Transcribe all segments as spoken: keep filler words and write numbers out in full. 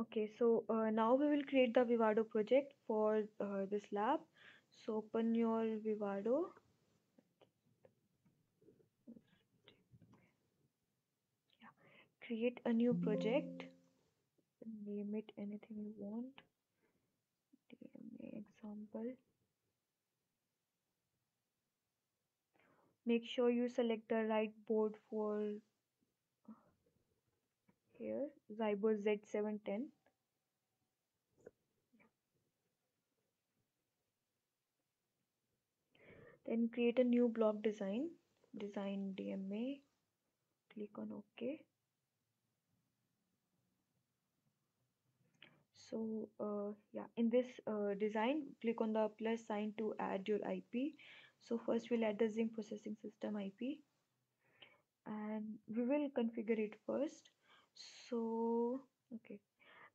Okay, so uh, now we will create the Vivado project for uh, this lab. So open your Vivado. Yeah. Create a new project. Name it anything you want. D M A example. Make sure you select the right board for here, Zybo Z seven ten. Then create a new block design, design D M A, click on OK. So uh, yeah, in this uh, design, click on the plus sign to add your I P. So first we'll add the Zynq Processing System I P and we will configure it first. So okay,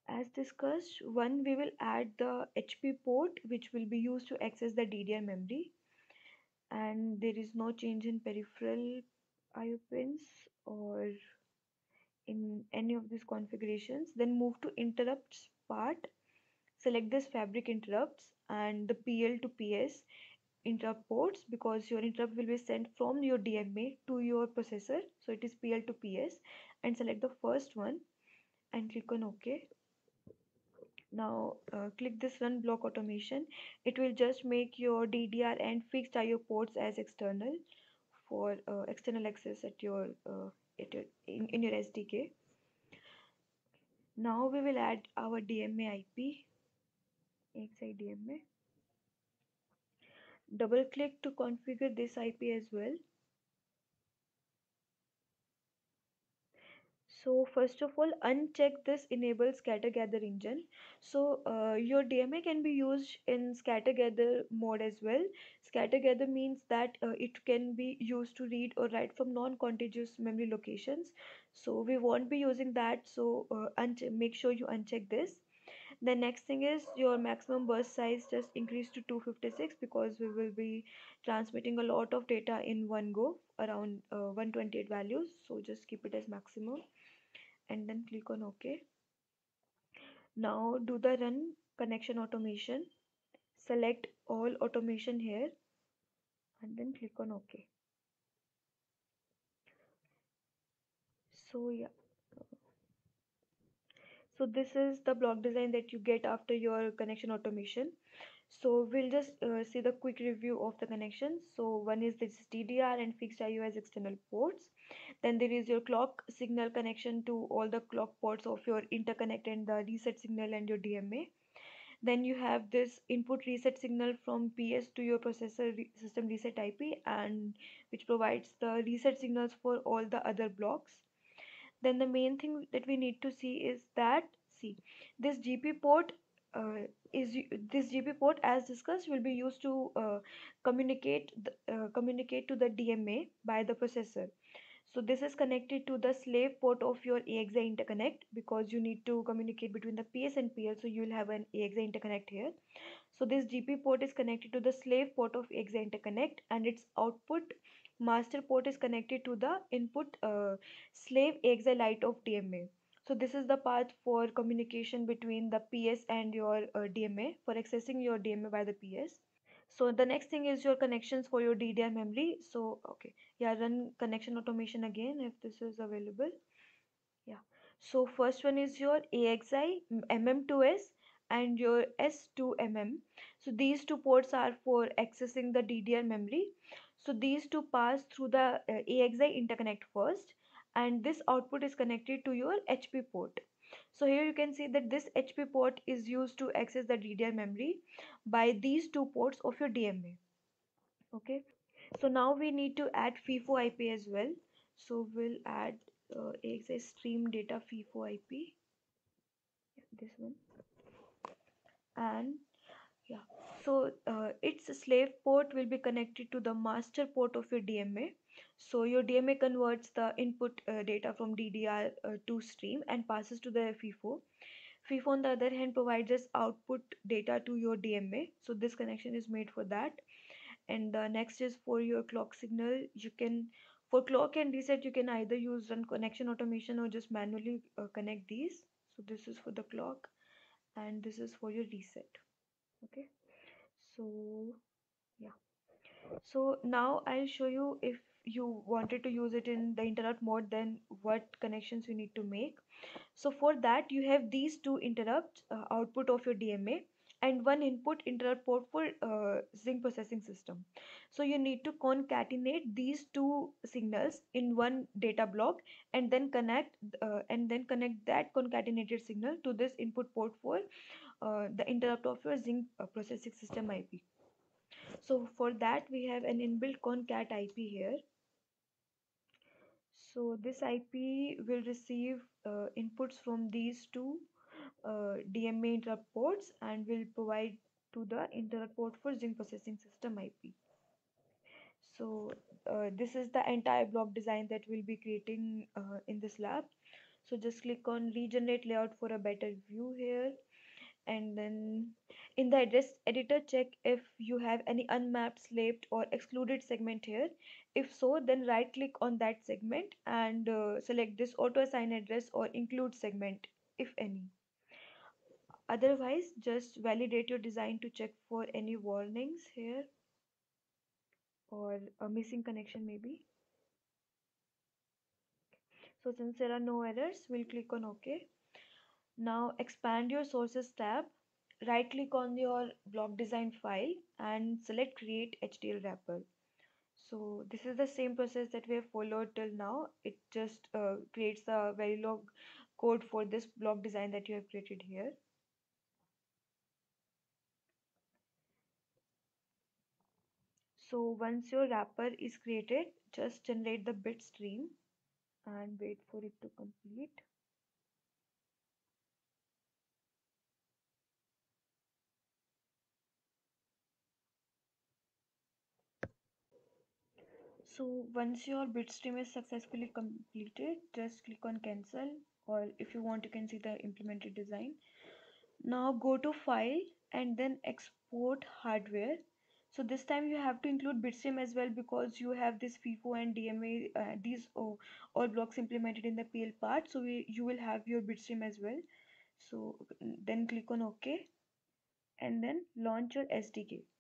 as discussed, one we will add the H P port which will be used to access the D D R memory, and there is no change in peripheral I O pins or in any of these configurations. Then move to interrupts part, select this fabric interrupts and the P L to P S interrupt ports, because your interrupt will be sent from your D M A to your processor, so it is P L to P S, and select the first one and click on OK. Now uh, click this run block automation. It will just make your D D R and fixed I O ports as external for uh, external access at your, uh, at your in, in your S D K. Now we will add our D M A I P, X I D M A. Double click to configure this I P as well. So first of all, uncheck this enable scatter gather engine. So uh, your D M A can be used in scatter gather mode as well. Scatter gather means that uh, it can be used to read or write from non-contiguous memory locations. So we won't be using that. So uh, make sure you uncheck this. The next thing is your maximum burst size just increased to two fifty-six, because we will be transmitting a lot of data in one go, around uh, one twenty-eight values. So just keep it as maximum and then click on OK. Now do the run connection automation. Select all automation here and then click on OK. So yeah. So this is the block design that you get after your connection automation. So we'll just uh, see the quick review of the connections. So one is this D D R and fixed I O as external ports. Then there is your clock signal connection to all the clock ports of your interconnect and the reset signal and your D M A. Then you have this input reset signal from P S to your processor re system reset I P, and which provides the reset signals for all the other blocks. Then the main thing that we need to see is that, see, this G P port uh, is this G P port as discussed will be used to uh, communicate the, uh, communicate to the D M A by the processor. So this is connected to the slave port of your A X I interconnect, because you need to communicate between the P S and P L, so you'll have an A X I interconnect here. So this G P port is connected to the slave port of A X I interconnect, and its output master port is connected to the input uh, slave A X I light of D M A. So this is the path for communication between the P S and your uh, D M A, for accessing your D M A by the P S. So the next thing is your connections for your D D R memory. So okay, yeah, run connection automation again if this is available. Yeah. So first one is your A X I M M two S and your S two M M. So these two ports are for accessing the D D R memory. So these two pass through the uh, A X I interconnect first, and this output is connected to your H P port. So here you can see that this H P port is used to access the D D R memory by these two ports of your D M A. Okay, so now we need to add FIFO I P as well. So we'll add uh, A X I stream data FIFO I P, yeah, this one, and yeah, so uh, its slave port will be connected to the master port of your D M A. So your D M A converts the input uh, data from D D R uh, to stream and passes to the FIFO. FIFO on the other hand provides us output data to your D M A. So this connection is made for that. And the next is for your clock signal. You can, for clock and reset, you can either use run connection automation or just manually uh, connect these. So this is for the clock and this is for your reset. Okay, so yeah, so now I'll show you if you wanted to use it in the interrupt mode, then what connections you need to make. So for that you have these two interrupts, uh, output of your D M A and one input interrupt port for uh, Zynq processing system. So you need to concatenate these two signals in one data block and then connect uh, and then connect that concatenated signal to this input port for uh, the interrupt of your Zynq uh, processing system I P. So for that we have an inbuilt concat I P here. So this I P will receive uh, inputs from these two Uh, D M A interrupt ports and will provide to the interrupt port for Zynq processing system I P. So uh, this is the entire block design that we'll be creating uh, in this lab. So just click on regenerate layout for a better view here, and then in the address editor check if you have any unmapped, slaped or excluded segment here. If so, then right click on that segment and uh, select this auto assign address or include segment if any. Otherwise, just validate your design to check for any warnings here or a missing connection maybe. So since there are no errors, we'll click on OK. Now expand your sources tab, right click on your block design file and select create H D L wrapper. So this is the same process that we have followed till now. It just uh, creates a Verilog code for this block design that you have created here. So once your wrapper is created, just generate the bit stream and wait for it to complete. So once your bit stream is successfully completed, just click on cancel, or if you want you can see the implemented design. Now go to file and then export hardware. So this time you have to include bitstream as well because you have this FIFO and D M A, uh, these oh, all blocks implemented in the P L part. So we, you will have your bitstream as well. So then click on OK and then launch your S D K.